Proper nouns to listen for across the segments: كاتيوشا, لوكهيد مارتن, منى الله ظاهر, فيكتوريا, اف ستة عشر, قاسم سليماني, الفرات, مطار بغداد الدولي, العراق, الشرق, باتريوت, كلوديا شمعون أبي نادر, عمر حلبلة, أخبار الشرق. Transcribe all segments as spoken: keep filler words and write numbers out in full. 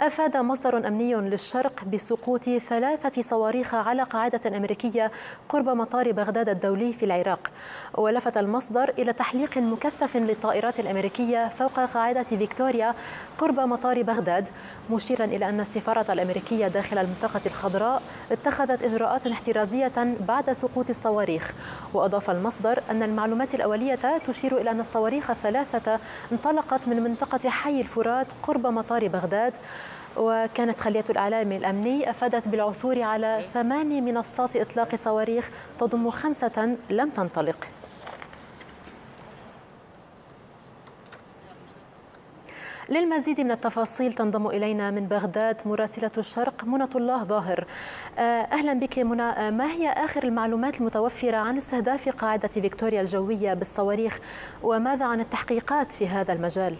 أفاد مصدر أمني للشرق بسقوط ثلاثة صواريخ على قاعدة أمريكية قرب مطار بغداد الدولي في العراق. ولفت المصدر إلى تحليق مكثف للطائرات الأمريكية فوق قاعدة فيكتوريا قرب مطار بغداد، مشيرا إلى أن السفارة الأمريكية داخل المنطقة الخضراء اتخذت إجراءات احترازية بعد سقوط الصواريخ. وأضاف المصدر أن المعلومات الأولية تشير إلى أن الصواريخ الثلاثة انطلقت من منطقة حي الفرات قرب مطار بغداد. وكانت خلية الإعلام الأمني أفادت بالعثور على ثماني منصات إطلاق صواريخ تضم خمسة لم تنطلق. للمزيد من التفاصيل تنضم إلينا من بغداد مراسلة الشرق منى الله ظاهر. أهلا بك منى، ما هي آخر المعلومات المتوفرة عن استهداف قاعدة فيكتوريا الجوية بالصواريخ، وماذا عن التحقيقات في هذا المجال؟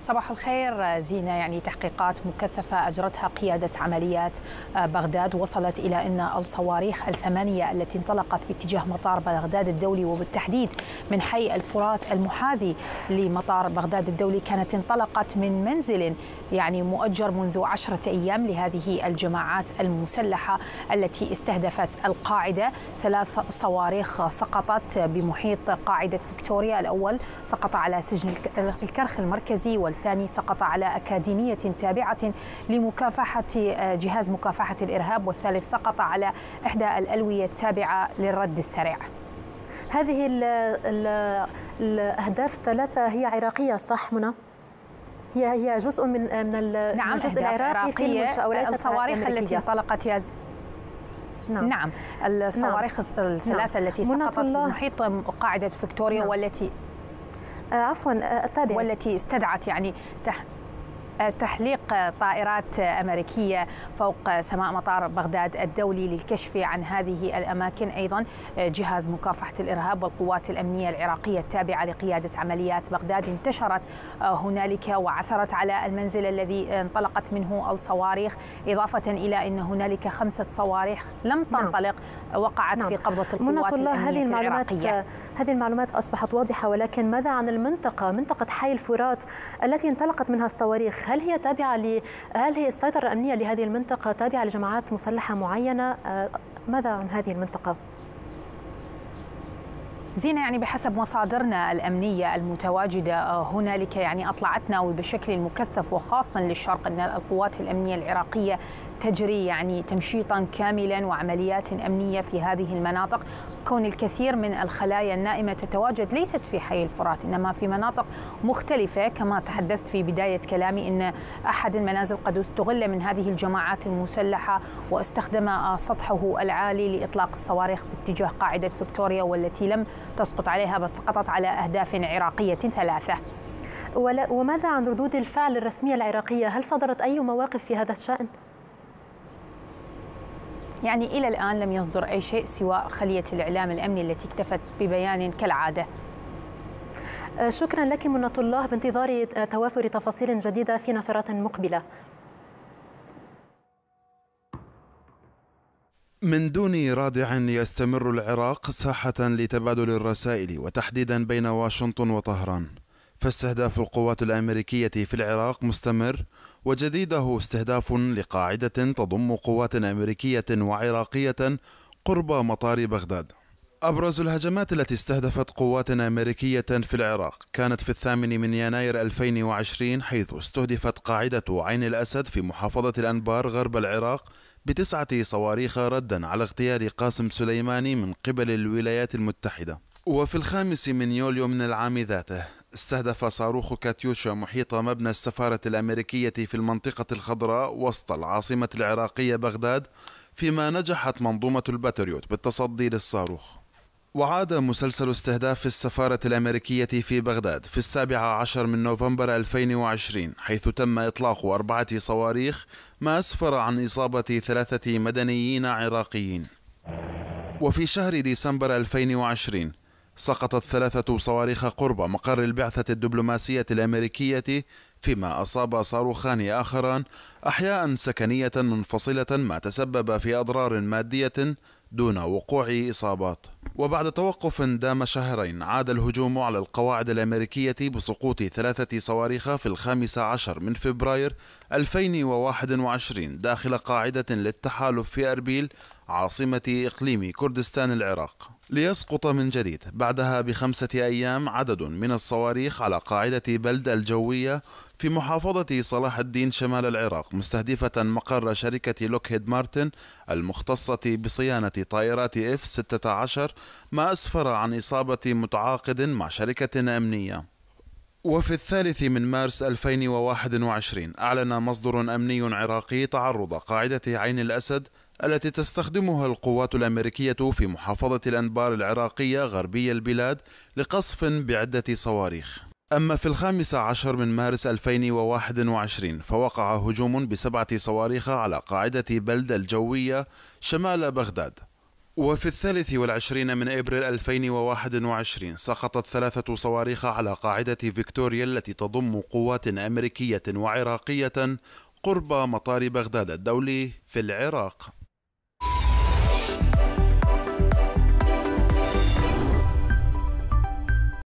صباح الخير زينة. يعني تحقيقات مكثفة أجرتها قيادة عمليات بغداد وصلت إلى أن الصواريخ الثمانية التي انطلقت باتجاه مطار بغداد الدولي وبالتحديد من حي الفرات المحاذي لمطار بغداد الدولي كانت انطلقت من منزل يعني مؤجر منذ عشرة أيام لهذه الجماعات المسلحة التي استهدفت القاعدة. ثلاث صواريخ سقطت بمحيط قاعدة فيكتوريا، الأول سقط على سجن الكرخ المركزي والثاني سقط على أكاديمية تابعة لمكافحة جهاز مكافحة الإرهاب، والثالث سقط على إحدى الألوية التابعة للرد السريع. هذه ال ال الأهداف الثلاثة هي عراقية صح منى؟ هي هي جزء من من الجزء العراقي في المنشأة وليست الصواريخ التي انطلقت. نعم. نعم الصواريخ نعم. الثلاثة نعم. التي سقطت بمحيط قاعدة فيكتوريا نعم. والتي عفوا أتابع والتي استدعت يعني تح... تحليق طائرات أمريكية فوق سماء مطار بغداد الدولي للكشف عن هذه الأماكن. أيضا جهاز مكافحة الإرهاب والقوات الأمنية العراقية التابعة لقيادة عمليات بغداد انتشرت هنالك وعثرت على المنزل الذي انطلقت منه الصواريخ، إضافة إلى أن هنالك خمسة صواريخ لم تنطلق وقعت نعم. في قبضة القوات الأمنية العراقية. هذه المعلومات أصبحت واضحة، ولكن ماذا عن المنطقة منطقة حي الفرات التي انطلقت منها الصواريخ؟ هل هي تابعة ل هل هي السيطرة الأمنية لهذه المنطقة تابعة لجماعات مسلحة معينة؟ ماذا عن هذه المنطقة؟ زينة، يعني بحسب مصادرنا الأمنية المتواجدة هنالك يعني أطلعتنا وبشكل مكثف وخاصا للشرق أن القوات الأمنية العراقية تجري يعني تمشيطا كاملا وعمليات أمنية في هذه المناطق، كون الكثير من الخلايا النائمة تتواجد ليست في حي الفرات إنما في مناطق مختلفة. كما تحدثت في بداية كلامي أن أحد المنازل قد استغل من هذه الجماعات المسلحة واستخدم سطحه العالي لإطلاق الصواريخ باتجاه قاعدة فيكتوريا والتي لم تسقط عليها بل سقطت على أهداف عراقية ثلاثة. وماذا عن ردود الفعل الرسمية العراقية؟ هل صدرت أي مواقف في هذا الشأن؟ يعني إلى الآن لم يصدر أي شيء سوى خلية الإعلام الأمني التي اكتفت ببيان كالعادة. شكرا لك منى الله، بانتظار توافر تفاصيل جديدة في نشرات مقبلة. من دون رادع يستمر العراق ساحة لتبادل الرسائل وتحديدا بين واشنطن وطهران، فاستهداف القوات الأمريكية في العراق مستمر وجديده استهداف لقاعدة تضم قوات أمريكية وعراقية قرب مطار بغداد. أبرز الهجمات التي استهدفت قوات أمريكية في العراق كانت في الثامن من يناير ألفين وعشرين، حيث استهدفت قاعدة عين الأسد في محافظة الأنبار غرب العراق بتسعة صواريخ ردا على اغتيال قاسم سليماني من قبل الولايات المتحدة. وفي الخامس من يوليو من العام ذاته استهدف صاروخ كاتيوشا محيط مبنى السفارة الأمريكية في المنطقة الخضراء وسط العاصمة العراقية بغداد، فيما نجحت منظومة الباتريوت بالتصدي للصاروخ. وعاد مسلسل استهداف السفارة الأمريكية في بغداد في السابع عشر من نوفمبر ألفين وعشرين، حيث تم إطلاق أربعة صواريخ ما أسفر عن إصابة ثلاثة مدنيين عراقيين. وفي شهر ديسمبر ألفين وعشرين سقطت ثلاثة صواريخ قرب مقر البعثة الدبلوماسية الأمريكية، فيما أصاب صاروخان آخران أحياء سكنية منفصلة ما تسبب في أضرار مادية دون وقوع إصابات. وبعد توقف دام شهرين عاد الهجوم على القواعد الأمريكية بسقوط ثلاثة صواريخ في الخامس عشر من فبراير ألفين وواحد وعشرين داخل قاعدة للتحالف في أربيل عاصمة إقليم كردستان العراق، ليسقط من جديد بعدها بخمسة أيام عدد من الصواريخ على قاعدة بلد الجوية في محافظة صلاح الدين شمال العراق، مستهدفة مقر شركة لوكهيد مارتن المختصة بصيانة طائرات اف ستة عشر، ما أسفر عن إصابة متعاقد مع شركة أمنية. وفي الثالث من مارس ألفين وواحد وعشرين أعلن مصدر أمني عراقي تعرض قاعدة عين الأسد التي تستخدمها القوات الأمريكية في محافظة الأنبار العراقية غربي البلاد لقصف بعدة صواريخ. أما في الخامس عشر من مارس ألفين وواحد وعشرين فوقع هجوم بسبعة صواريخ على قاعدة بلد الجوية شمال بغداد. وفي الثالث والعشرين من أبريل ألفين وواحد وعشرين سقطت ثلاثة صواريخ على قاعدة فيكتوريا التي تضم قوات أمريكية وعراقية قرب مطار بغداد الدولي في العراق.